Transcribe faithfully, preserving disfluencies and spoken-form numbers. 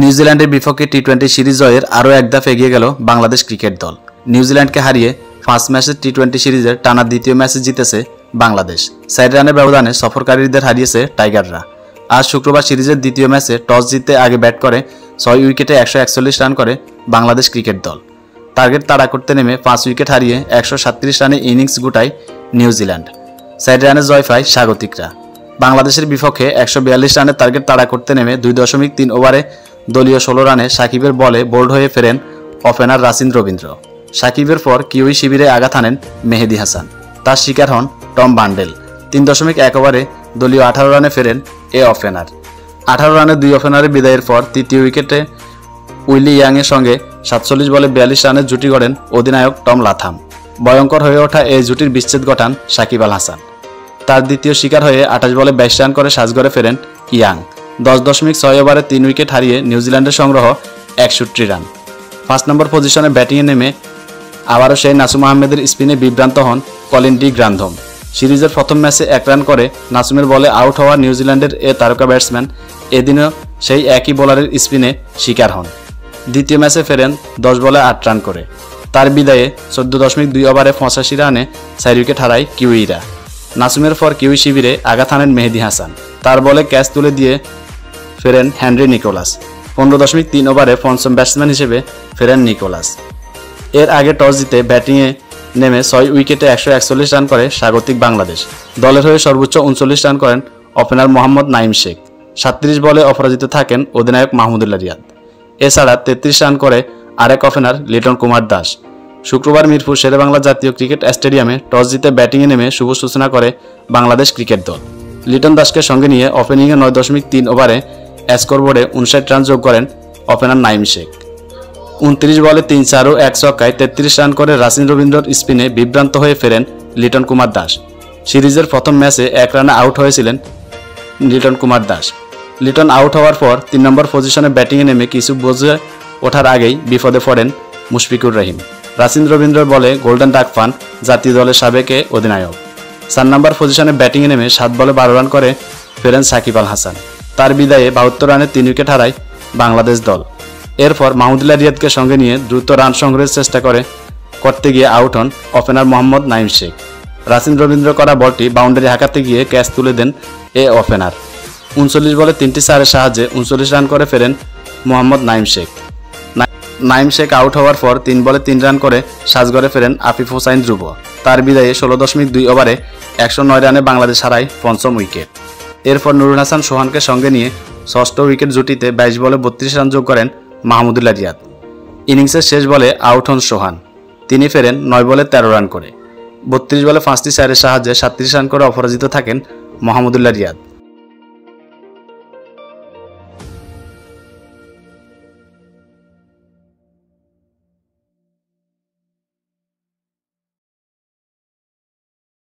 নিউজিল্যান্ডের বিপক্ষে T twenty series জয়ের আরও এক ধাপ এগিয়ে গেল বাংলাদেশ ক্রিকেট দল। নিউজিল্যান্ডকে হারিয়ে পাঁচ ম্যাচের টি টোয়েন্টি সিরিজের টানা দ্বিতীয় ম্যাচে জিতেছে বাংলাদেশ। চার রানের ব্যবধানে সফরকারীদের হারিয়েছে টাইগাররা। আজ শুক্রবার সিরিজের দ্বিতীয় ম্যাচে টস জিতে আগে ব্যাট করে ছয় উইকেটে একশো একচল্লিশ রান করে বাংলাদেশ ক্রিকেট দল। টার্গেট তাড়া করতে নেমে পাঁচ উইকেট হারিয়ে একশো সাতত্রিশ রানে ইনিংস গুটায় নিউজিল্যান্ড। চার রানে জয় পায় স্বাগতিকরা। বাংলাদেশের বিপক্ষে একশো বিয়াল্লিশ রানের টার্গেট তাড়া করতে নেমে দুই দশমিক তিন ওভারে দলীয় ষোলো রানে সাকিবের বলে বোল্ড হয়ে ফেরেন ওপেনার রাশিদ রবীন্দ্র। সাকিবের পর কিউই শিবিরে আঘাত হানেন মেহেদি হাসান। তার শিকার হন টম ব্লন্ডেল। তিন দশমিক এক ওভারে দলীয় আঠারো রানে ফেরেন এ ওপেনার। আঠারো রানে দুই ওপেনারের বিদায়ের পর তৃতীয় উইকেটে উইলি ইয়াংয়ের সঙ্গে সাতচল্লিশ বলে বিয়াল্লিশ রানের জুটি গড়েন অধিনায়ক টম লাথাম। ভয়ঙ্কর হয়ে ওঠা এই জুটির বিচ্ছেদ ঘটান সাকিব আল হাসান। তার দ্বিতীয় শিকার হয়ে আঠাশ বলে বাইশ রান করে সাজঘরে ফেরেন ইয়াং। দশ দশমিক ছয় ওভারে তিন উইকেট হারিয়ে নিউজিল্যান্ডের সংগ্রহ একষট্টি রান। পাঁচ নম্বর পজিশনে ব্যাটিংয়ে নেমে আবারও সেই নাসুম আহমেদের স্পিনে বিভ্রান্ত হন কলিন ডি গ্রান্ডম। সিরিজের প্রথম ম্যাচে এক রান করে নাসুমের বলে আউট হওয়া নিউজিল্যান্ডের এ তারকা ব্যাটসম্যান এদিনও সেই একই বোলারের স্পিনে শিকার হন। দ্বিতীয় ম্যাচে ফেরেন দশ বলে আট রান করে। তার বিদায়ে চোদ্দ দশমিক দুই ওভারে পঁচাশি রানে চার উইকেট হারায় কিউইরা। নাসুমের পর কিউই শিবিরে আঘাত হানেন মেহেদি হাসান। তার বলে ক্যাচ তুলে দিয়ে ফেরেন হেনরি নিকোলাস। পনেরো দশমিক তিন ওভারে পঞ্চম ব্যাটসম্যান হিসেবে ফেরেন নিকোলাস। এর আগে টস জিতে ব্যাটিংয়ে নেমে ছয় উইকেটে একশো একচল্লিশ রান করে স্বাগতিক বাংলাদেশ। দলের হয়ে সর্বোচ্চ উনচল্লিশ রান করেন ওপেনার মোহাম্মদ নাইম শেখ। সাতত্রিশ বলে অপরাজিত থাকেন অধিনায়ক মাহমুদুল্লাহ রিয়াদ। এছাড়া তেত্রিশ রান করে আরেক ওপেনার লিটন কুমার দাস। শুক্রবার মিরপুর শেরেবাংলা জাতীয় ক্রিকেট স্টেডিয়ামে টস জিতে ব্যাটিংয়ে নেমে শুভ সূচনা করে বাংলাদেশ ক্রিকেট দল। লিটন দাসকে সঙ্গে নিয়ে ওপেনিংয়ে নয় দশমিক তিন ওভারে স্কোরবোর্ডে উনষাট রান যোগ করেন ওপেনার নাইম শেখ। উনত্রিশ বলে তিন চার ও এক ছক্কায় তেত্রিশ রান করে রাশিদ রবীন্দ্রর স্পিনে বিভ্রান্ত হয়ে ফেরেন লিটন কুমার দাস। সিরিজের প্রথম ম্যাচে এক রানে আউট হয়েছিলেন লিটন কুমার দাস। লিটন আউট হওয়ার পর তিন নম্বর পজিশনে ব্যাটিংয়ে নেমে কিছু বোঝে ওঠার আগেই বিপদে পড়েন মুশফিকুর রহিম। রাশিদ রবীন্দ্রর বলে গোল্ডেন ডাক পান জাতীয় দলের সাবেক অধিনায়ক। চার নম্বর পজিশনে ব্যাটিংয়ে নেমে সাত বলে বারো রান করে ফেরেন সাকিব আল হাসান। তার বিদায়ে বাহাত্তর রানে তিন উইকেট হারায় বাংলাদেশ দল। এরপর মাহমুদুল্লাহ রিয়াদকে সঙ্গে নিয়ে দ্রুত রান সংগ্রহের চেষ্টা করে করতে গিয়ে আউট হন ওপেনার মোহাম্মদ নাইম শেখ। রাশিদ রবীন্দ্র করা বলটি বাউন্ডারি হাঁকাতে গিয়ে ক্যাচ তুলে দেন এ ওপেনার। উনচল্লিশ বলে তিনটি চারের সাহায্যে উনচল্লিশ রান করে ফেরেন মোহাম্মদ নাইম শেখ। নাইম শেখ আউট হওয়ার পর তিন বলে তিন রান করে সাজঘরে ফেরেন আফিফ হোসাইন ধ্রুব। তার বিদায়ে ষোলো দশমিক দুই ওভারে একশো নয় রানে বাংলাদেশ হারায় পঞ্চম উইকেট। এরপর নুরুল হাসান সোহানকে সঙ্গে নিয়ে ষষ্ঠ উইকেট জুটিতে বাইশ বলে বত্রিশ রান যোগ করেন মাহমুদুল্লাহ রিয়াদ। ইনিংসের শেষ বলে আউট হন সোহান। তিনি ফেরেন নয় বলে তেরো রান করে। বত্রিশ বলে পাঁচটি চারের সাহায্যে সাতত্রিশ রান করে অপরাজিত থাকেন মাহমুদুল্লাহ রিয়াদ।